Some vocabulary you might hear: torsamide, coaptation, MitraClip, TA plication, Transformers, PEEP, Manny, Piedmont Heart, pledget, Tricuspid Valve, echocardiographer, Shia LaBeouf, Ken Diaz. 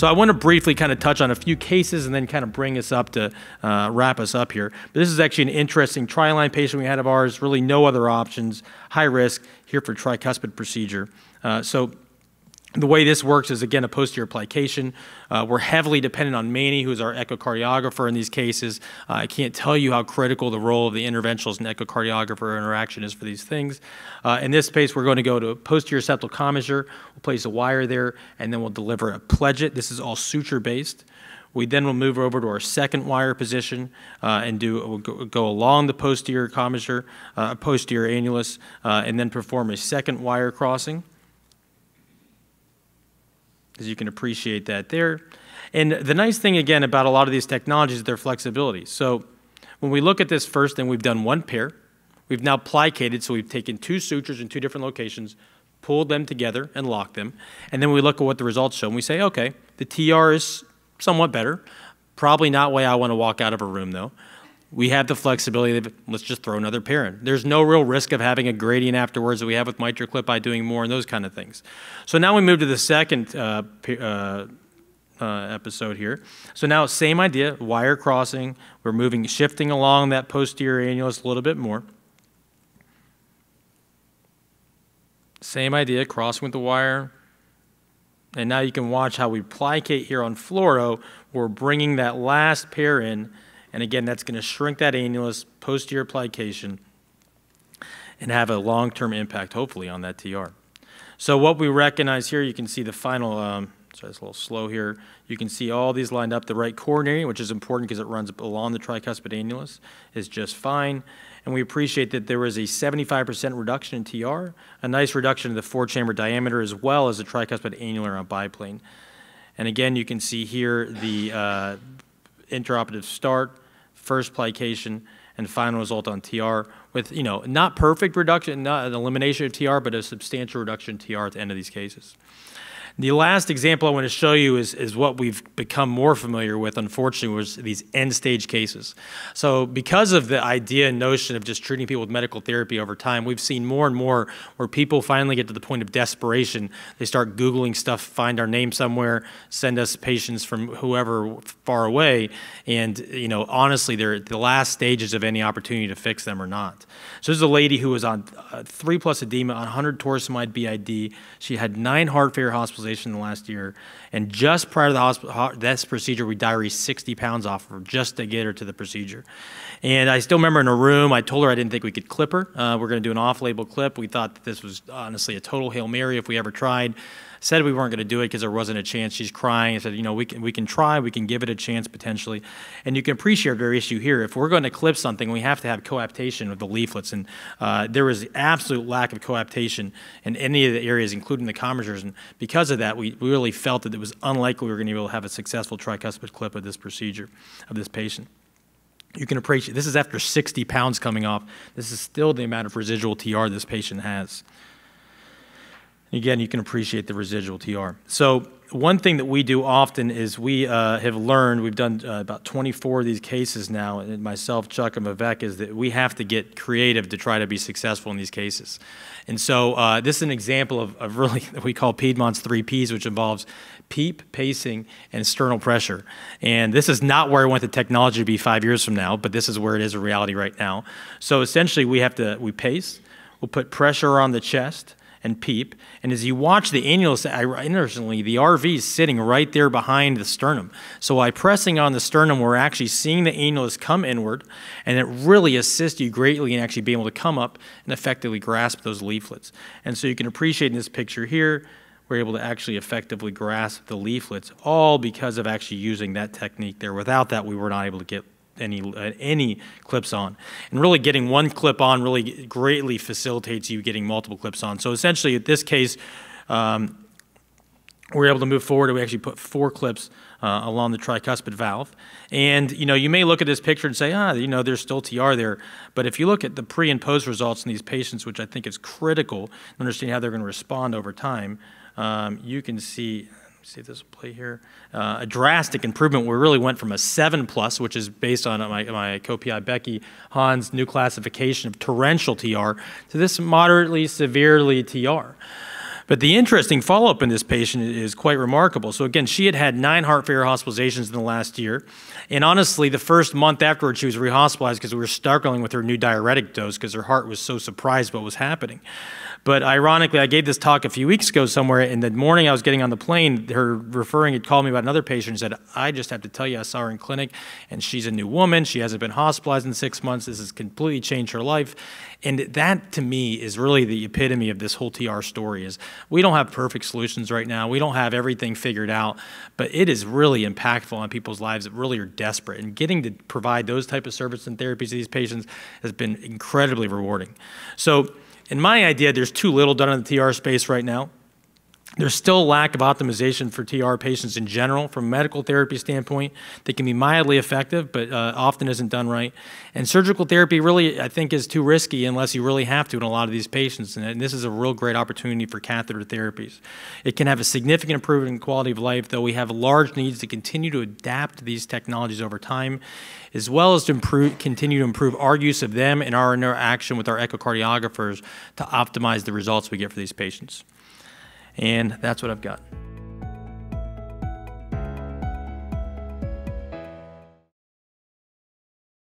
So I want to briefly kind of touch on a few cases and then kind of bring us up to wrap us up here. But this is actually an interesting tri-line patient we had of ours, really no other options, high risk, here for tricuspid procedure. So the way this works is, again, a posterior plication. We're heavily dependent on Manny, who's our echocardiographer in these cases. I can't tell you how critical the role of the interventionalist and echocardiographer interaction is for these things. In this case, we're going to go to a posterior septal commissure. We'll place a wire there, and then we'll deliver a pledget. This is all suture-based. We then will move over to our second wire position and we'll go along the posterior commissure, posterior annulus, and then perform a second wire crossing. As you can appreciate that there. And the nice thing, again, about a lot of these technologies is their flexibility. So when we look at this first thing, we've done one pair. We've now plicated, so we've taken two sutures in two different locations, pulled them together and locked them. And then we look at what the results show, and we say, okay, the TR is somewhat better. Probably not way I want to walk out of a room, though. We have the flexibility of, let's just throw another pair in. There's no real risk of having a gradient afterwards that we have with MitraClip by doing more and those kind of things. So now we move to the second episode here. So now same idea, wire crossing. We're moving, shifting along that posterior annulus a little bit more. Same idea, crossing with the wire. And now you can watch how we plicate here on fluoro. We're bringing that last pair in. And again, that's going to shrink that annulus, posterior plication, and have a long-term impact, hopefully, on that TR. So what we recognize here, you can see the final, sorry, it's a little slow here. You can see all these lined up. The right coronary, which is important because it runs along the tricuspid annulus, is just fine. And we appreciate that there was a 75% reduction in TR, a nice reduction in the four-chamber diameter, as well as the tricuspid annular on biplane. And again, you can see here the interoperative start, first plication, and final result on TR with, you know, not perfect reduction, not an elimination of TR, but a substantial reduction in TR at the end of these cases. The last example I want to show you is what we've become more familiar with, unfortunately, was these end-stage cases. So because of the idea and notion of just treating people with medical therapy over time, we've seen more and more where people finally get to the point of desperation. They start Googling stuff, find our name somewhere, send us patients from whoever far away, and, you know, honestly, they're at the last stages of any opportunity to fix them or not. So this is a lady who was on 3+ edema, on 100 torsamide BID. She had 9 heart failure hospitalizations in the last year, and just prior to the this procedure, we diaried 60 pounds off of her just to get her to the procedure. And I still remember in a room, I told her I didn't think we could clip her. We're going to do an off-label clip. We thought that this was honestly a total Hail Mary if we ever tried. Said we weren't going to do it because there wasn't a chance. She's crying. I said, you know, we can try. We can give it a chance potentially. And you can appreciate our issue here. If we're going to clip something, we have to have coaptation with the leaflets. And there was absolute lack of coaptation in any of the areas, including the commissures. And because of that, we really felt that it was unlikely we were going to be able to have a successful tricuspid clip of this procedure, of this patient. You can appreciate this is after 60 pounds coming off. This is still the amount of residual TR this patient has. Again, you can appreciate the residual TR. So one thing that we do often is we have learned, we've done about 24 of these cases now, and myself, Chuck, and Vivek, is that we have to get creative to try to be successful in these cases. And so this is an example of really what we call Piedmont's 3 Ps, which involves PEEP, pacing, and sternal pressure. And this is not where I want the technology to be 5 years from now, but this is where it is a reality right now. So essentially we pace, we'll put pressure on the chest, and PEEP, and as you watch the annulus, interestingly, the RV is sitting right there behind the sternum. So by pressing on the sternum, we're actually seeing the annulus come inward, and it really assists you greatly in actually being able to come up and effectively grasp those leaflets. And so you can appreciate in this picture here, we're able to actually effectively grasp the leaflets, all because of actually using that technique there. Without that, we were not able to get any clips on. And really getting one clip on really greatly facilitates you getting multiple clips on. So essentially at this case, we're able to move forward and we actually put 4 clips along the tricuspid valve. And, you know, you may look at this picture and say, you know, there's still TR there. But if you look at the pre and post results in these patients, which I think is critical to understand how they're going to respond over time, you can see, see if this will play here, a drastic improvement. We really went from a 7+, which is based on my co-PI Becky Hahn's new classification of torrential TR, to this moderately, severely TR. But the interesting follow-up in this patient is quite remarkable. So again, she had had 9 heart failure hospitalizations in the last year. And honestly, the first month afterward, she was rehospitalized because we were struggling with her new diuretic dose because her heart was so surprised by what was happening. But ironically, I gave this talk a few weeks ago somewhere, and the morning I was getting on the plane, her referring had called me about another patient and said, I just have to tell you, I saw her in clinic, and she's a new woman. She hasn't been hospitalized in 6 months. This has completely changed her life. And that, to me, is really the epitome of this whole TR story is we don't have perfect solutions right now. We don't have everything figured out, but it is really impactful on people's lives that really are desperate. And getting to provide those type of services and therapies to these patients has been incredibly rewarding. So, in my idea, there's too little done in the TR space right now. There's still a lack of optimization for TR patients in general from a medical therapy standpoint that can be mildly effective, but often isn't done right. And surgical therapy really, I think, is too risky unless you really have to in a lot of these patients. And this is a real great opportunity for catheter therapies. It can have a significant improvement in quality of life, though we have large needs to continue to adapt to these technologies over time, as well as to continue to improve our use of them and our interaction with our echocardiographers to optimize the results we get for these patients. And that's what I've got.